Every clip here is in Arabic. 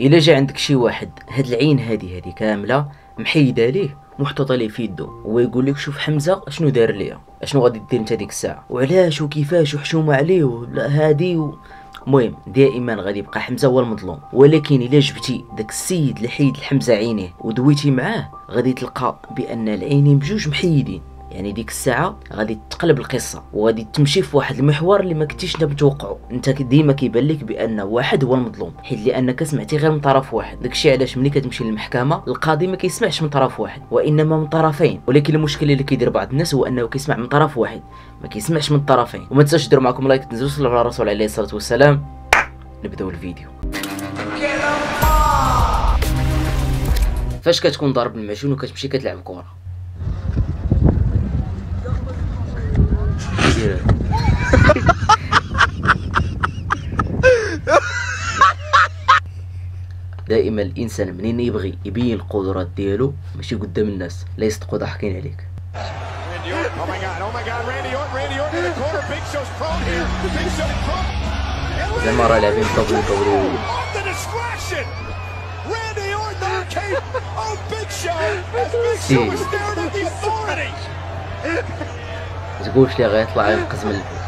الا جا عندك شي واحد هاد العين هادي كامله محيده ليه محطوطه ليه في يدو ويقول لك شوف حمزه اشنو دار ليا، اشنو غادي دير انت ديك الساعه وعلاش وكيفاش وحشومه عليه هادي. المهم دائما غادي يبقى حمزه هو المظلوم، ولكن الا جبتي داك السيد اللي حيد الحمزه عينيه ودويتي معاه غادي تلقى بان العينين بجوج محيدين. يعني ديك الساعه غادي تقلب القصه وغادي تمشي في واحد المحور اللي ما كنتيش انت متوقعه. انت ديما كيبان لك بان واحد هو المظلوم حيت لانك سمعتي غير من طرف واحد. داكشي علاش ملي كتمشي للمحكمه القاضي ما كيسمعش من طرف واحد وانما من طرفين، ولكن المشكل اللي كيدير بعض الناس هو انه كيسمع من طرف واحد ما كيسمعش من الطرفين. وما تنساوش ديروا معكم لايك تنزلوا صلوا على الرسول عليه الصلاه والسلام. نبداو الفيديو. فاش كتكون ضارب المعجون وكتمشي كتلعب كره دائما الانسان منين يبغي يبين القدرات ديالو ماشي قدام الناس لا يصدقوا ضحكين عليك. زعما راه لاعبين طبلو تقولش لي غيطلع ينقذ من الفوق.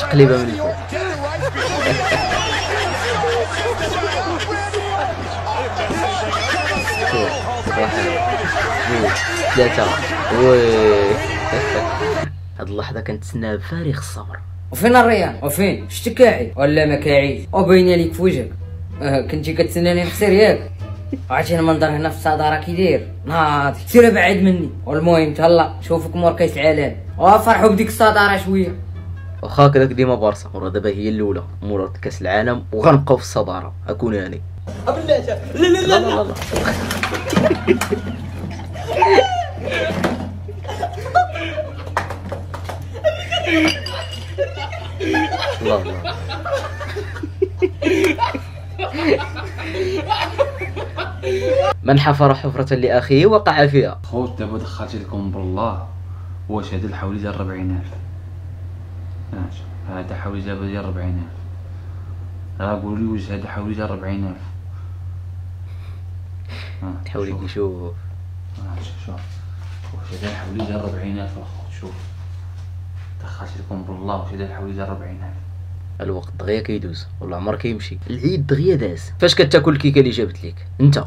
تقليبه من الفوق. هاد اللحظة كنتسناها بفارغ الصبر. وفين الريان؟ وفين؟ شتك كاعي؟ ولا ما كاعيش؟ وبين ليك في وجهك. كنتي كتسناني نخسر ياك؟ عرفتي المنظر هنا في الصدارة كي داير ناضي سير بعد مني. والمهم تهلا نشوفك مور كاس العالم وفرحوا بديك الصدارة شويه. واخا هكاك ديما بارسا مور دابا هي الاولى مور كاس العالم وغنبقاو في الصدارة. اكون هاني بالله. لا لا لا لا لا لا لا من حفر حفرة لأخيه وقع فيها. خوت دابا دخلتي لكم بالله واش هذا حوالي ديال 40000 هذا حوالي دابا ديال 40000 راه قولي واش هذا حوالي ديال 40000 حاولي نشوف شوف واش هذا حوالي ديال 40000 اخوت. شوف دخلتي لكم بالله واش هذا حوالي ديال 40000. الوقت دغيا كيدوز والعمر كيمشي العيد دغيا داز. فاش كتاكل الكيكه اللي جابت لك انت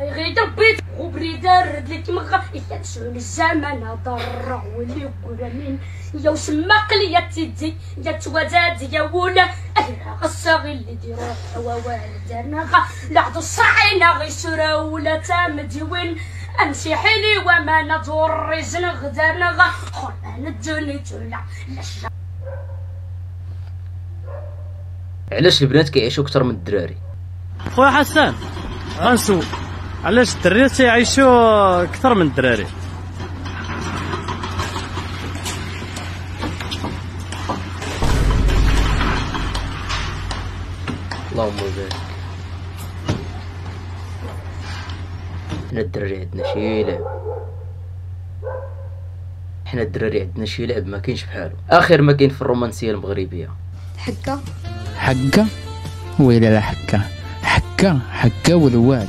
اي غير دبيت وبريدار رد لك مغا يتشعل الزمن ضر واللي يقول من يا وسماق ليا تيدي يا تواداد يا ولا الصغير اللي ديرو هو والدنا لحظه الصعينه غير شرا ولا تامدي وين امشي حيلي وما نضر رجل غدرنا خلنا الدنيا تولع. علاش البنات كيعيشوا اكثر من الدراري؟ خويا حسان غنسول علاش الدراري تيعيشوا اكثر من الدراري؟ اللهم بارك. حنا الدراري عندنا شي لعب، حنا الدراري عندنا شي لعب ما كاينش بحالو. اخر ما كاين في الرومانسيه المغربيه حكا حكا ويلا لا حكا حكا حكا والواد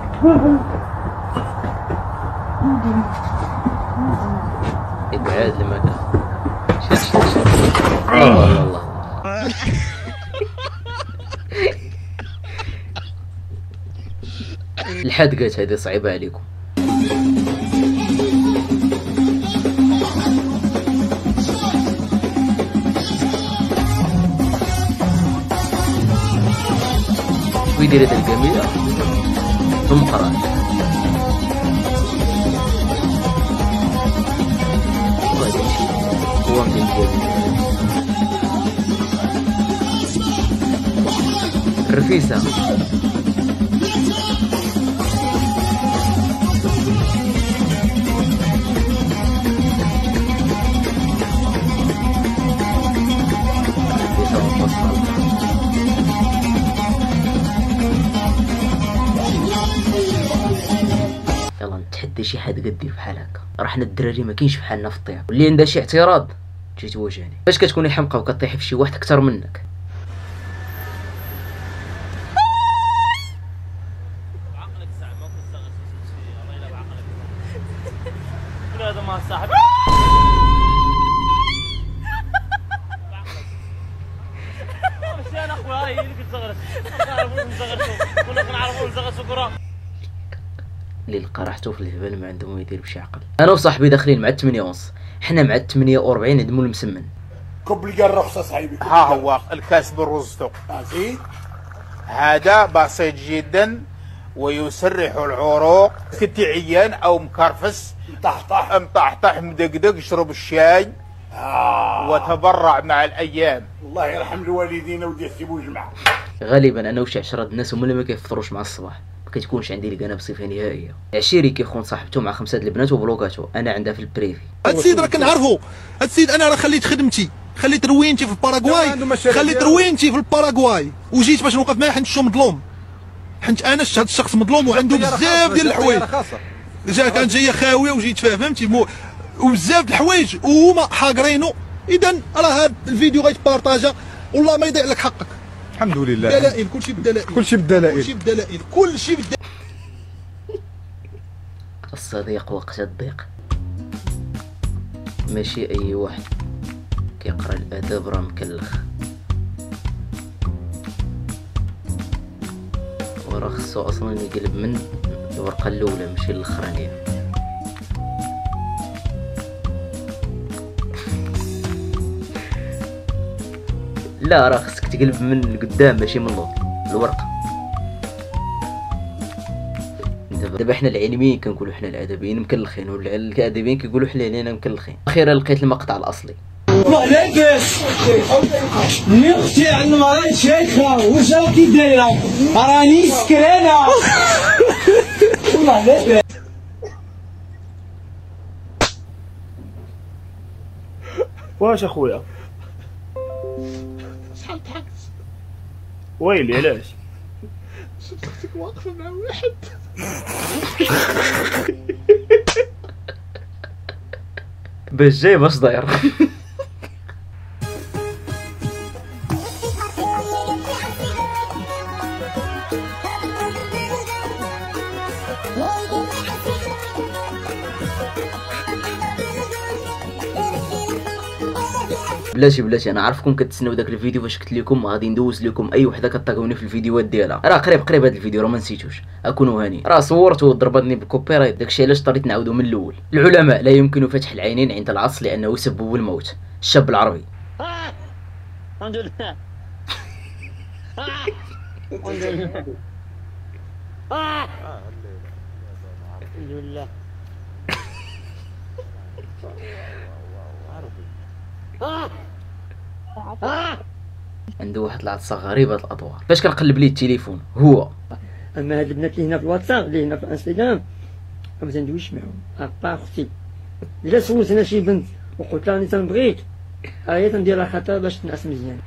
كمان ابعد المكان. شوف والله الحدقات هذه صعيبه عليكم. ويدير هذا الجميلة ثم قرأ هو من الجميلة. رخيصة. يلا نتحدى شي حد قدي بحال هكا، راه حنا الدراري ما كاينش بحالنا في الطياب، واللي عنده شي اعتراض تجي تواجهني. فاش كتكوني حمقه وكطيحي في شي واحد اكثر منك عقلك زعما كتصغر شي، الله يلا بعقلك هذا ما صاحبي ماشي انا خويا، هي اللي كتصغر كنعرفو نزغرسو، كنا كنعرفو نزغرسو كره اللي لقى راحتو في الهبل ما عندهم ما يدير بشي عقل. انا وصاحبي داخلين مع 8 ونص، حنا مع 48 ندمو المسمن كب لي الرخصه صاحبي. ها هو الكاس بالرزتو زين، هذا بسيط جدا ويسرح العروق. كنت عيان او مكرفس طحطح مطحطح مدقدق، شرب الشاي وتبرع مع الايام. الله يرحم الوالدين ودي يسيبو جمعه. غالبا انا وشي 10 الناس هما اللي ما كيفطروش مع الصباح، ما كتكونش عندي القناه بصفه نهائيه. عشيري كيخون صاحبته مع 5 البنات وبلوكاتو، انا عندها في البريفي. هاد السيد راه كنعرفو، هاد السيد انا راه خليت خدمتي، خليت روينتي في الباراغواي، خليت روينتي في الباراغواي وجيت باش نوقف معاه، حيت شو مظلوم، حيت انا هاد الشخص مظلوم وعنده بزاف ديال الحوايج. جا كان جايه خاويه وجيت فيها فهمتي، وبزاف د الحوايج وهما حاقرينو. اذا راه هاد الفيديو غيتبارطاجا، والله ما يضيع لك حقك. الحمد لله، دلائل كلشي بالدلائل، كلشي بالدلائل، كلشي بالدلائل، كلشي بالدلائل. الصديق وقت الضيق، ماشي اي واحد كيقرا الاداب راه مكلخ، وراه خصو اصلا يقلب من الورقه الاولى ماشي الاخرانيه. لا راه خصك تقلب من القدام ماشي من اللور الورقه. دابا حنا العلميين كنقولوا حنا الادبيين مكلخين، والادبيين كيقولوا حنا علينا مكلخين. اخيرا لقيت المقطع الاصلي. معليكاش ملي اختي عند المريض شايخه وجهها كي دايره راني سكرانه والله لاباس. واش اخويا شحال ضحكت؟ ويلي علاش؟ شفتك واقفة مع واحد. باش جاي باش داير. بلاتي بلاتي انا عارفكم كتسناو داك الفيديو فاش قلت لكم غادي ندوز لكم اي وحده كطاقوني في الفيديوهات ديالها، راه قريب قريب هذا الفيديو راه ما نسيتوش، اكون هاني راه صورته وضربتني بالكوبي رايت، داكشي علاش اضطريت نعاودو من الاول. العلماء لا يمكن فتح العينين عند العطس لانه يسبب الموت. الشاب العربي الحمد لله الحمد لله الحمد لله عنده واحد العطسه غريبه الادوار. فاش كنقلب ليه التليفون هو اما هاد البنات اللي هنا في الواتساب اللي هنا في الانستغرام ما تندويش معاهم ابا اختي. الا سولت انا شي بنت وقلت لها اني تنبغيك ها هي تنديرها خطر باش تنعس مزيان.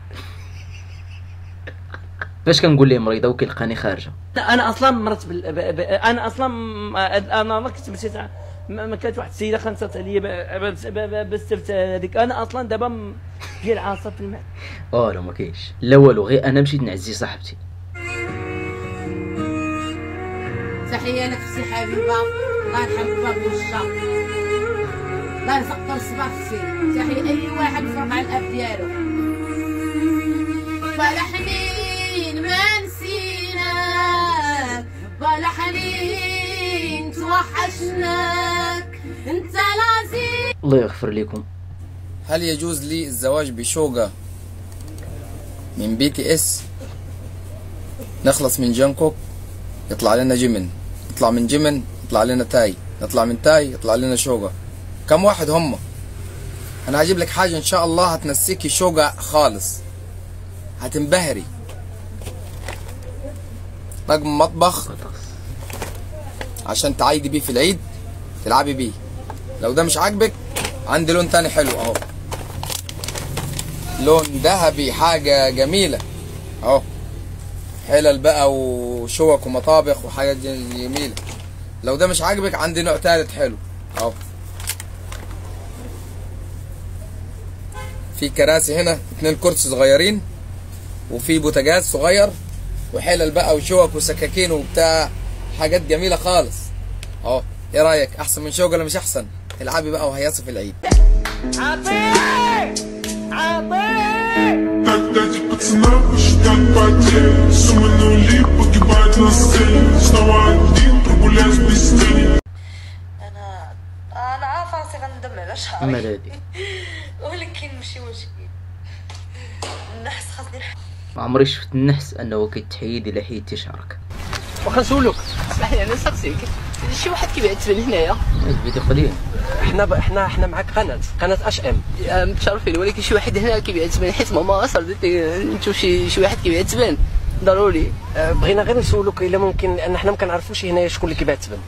فاش كنقول ليه مريضه وكيلقاني خارجه، انا اصلا مرت انا اصلا انا كنت مشيت ما كانت واحد السيده خنصت عليا بالسبت هذيك، انا اصلا دابا ديال عاصف في المعد. اه لا ما كاينش لا والو، غير انا مشيت نعزي صاحبتي. تحيه نفسي حبيبه، الله يرحم بابا وجهها، الله يرزق كل صباح خير. تحيه اي واحد فرق على الاب ديالو. بالا حنين ما نسيناك، بالا حنين توحشناك، انت العزيز. الله يغفر لكم. هل يجوز لي الزواج بشوقة من BTS؟ نخلص من جانكوك يطلع لنا جيمن، نطلع من جيمن يطلع لنا تاي، نطلع من تاي يطلع لنا شوقة. كم واحد هم؟ انا هجيب لك حاجة ان شاء الله هتنسيكي شوقة خالص، هتنبهري. نجم مطبخ عشان تعايدي بيه في العيد تلعبي بيه. لو ده مش عاجبك عندي لون تاني حلو اهو، لون ذهبي حاجه جميله اهو، حلل بقى وشوك ومطابخ وحاجه جميله. لو ده مش عاجبك عندي نوع تالت حلو اهو. في كراسي هنا، 2 كرسي صغيرين، وفي بوتاجاز صغير، وحلل بقى وشوك وسكاكين وبتاع، حاجات جميله خالص اهو. ايه رايك، احسن من شوك ولا مش احسن؟ العبي بقى وهيصي في العيد. انا عارفه راسي غندمر شعري ملادي، ولكن ماشي مشكل. النحس خاصني، ما عمري شفت النحس انه كيتحيد الى حيد شعرك. واخا نسولك، اسمحلي انا نسقسيك، شي واحد كيبيع تبن هنايا؟ الفيديو قليل. حنا معاك قناه HM متشرفين، ولكن شي واحد هنا كيبيع تبن، حيت ماما صردت نشوف شي واحد كيبيع تبن ضروري. بغينا غير نسولك الا ممكن، لان حنا ما كنعرفوش هنايا شكون اللي كيبيع تبن.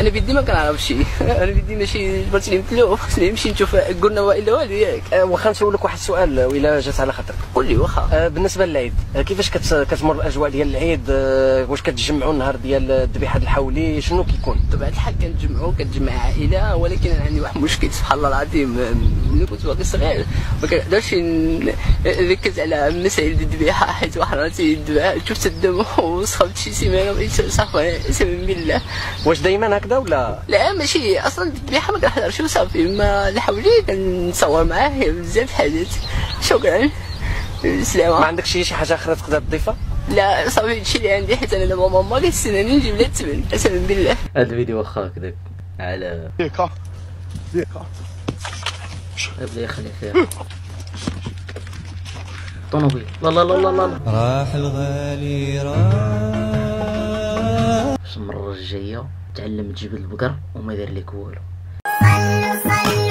انا بيدي ما كنعرفش، انا بيدي ماشي جبرت لي متلو، خصني نمشي نشوف قلنا والا والو ياك. واخا نسولك واحد السؤال الا جات على خاطرك، قول لي واخا. بالنسبه للعيد كيفاش كتمر الاجواء ديال العيد؟ واش كتجمعوا النهار ديال الذبيحه الحولي؟ شنو كيكون؟ بطبيعه الحال كتجمع عائله، ولكن انا عندي واحد المشكل سبحان الله العظيم. ملي كنت باقي صغير ما كنقدرش نركز على مسائل الذبيحه، حيت واحد راسي شفت الدم وسخبت شي سيمانه صافي سبحان الله. واش دائما هكذا ولا؟ لا ماشي اصلا الذبيحه ما كنحضرش وصافي، ما اللي حولي كنصور معاه بزاف حاجات. شكرا بالسلامه. ما عندكش شي حاجه اخرى تقدر تضيفها؟ لا صافي هادشي اللي عندي، حيت انا دابا ماما كتسناني نجيب لها التبن قسما بالله. هاد الفيديو واخا هكذاك على ديكا ديكا بلي يخلي فيها طونوبيل. لا لا لا لا راح الغالي راح. المره الجايه تعلم تجيب البقر وما دار لك والو.